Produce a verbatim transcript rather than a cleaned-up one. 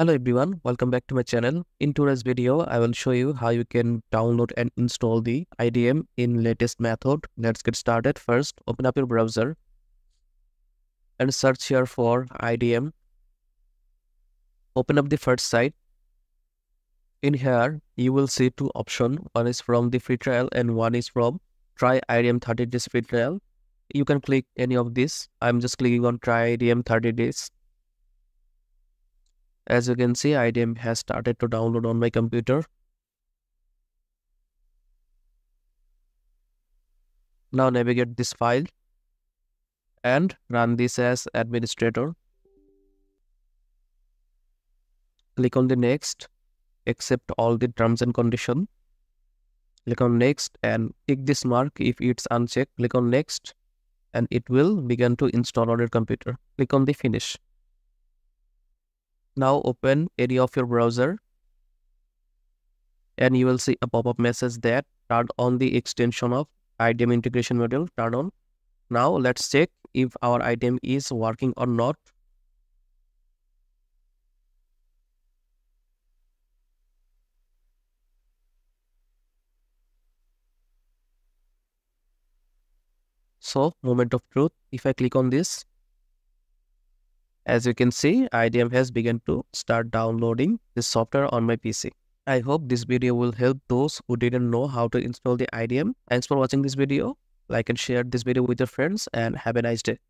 Hello everyone, welcome back to my channel. In today's video, I will show you how you can download and install the I D M in latest method. Let's get started. First, open up your browser and search here for I D M. Open up the first site. In here, you will see two options. One is from the free trial and one is from Try I D M thirty days free trial. You can click any of this. I'm just clicking on Try I D M thirty days. As you can see, I D M has started to download on my computer. Now navigate this file and run this as administrator. Click on the next, accept all the terms and conditions. Click on next and tick this mark if it's unchecked. Click on next and it will begin to install on your computer. Click on the finish. Now open any of your browser and you will see a pop-up message that turn on the extension of I D M integration module. Turn on. Now let's check if our I D M is working or not. So moment of truth, if I click on this, as you can see, I D M has begun to start downloading this software on my P C. I hope this video will help those who didn't know how to install the I D M. Thanks for watching this video. Like and share this video with your friends and have a nice day.